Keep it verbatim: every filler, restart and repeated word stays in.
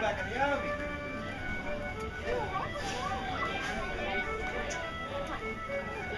back in the army. Yeah.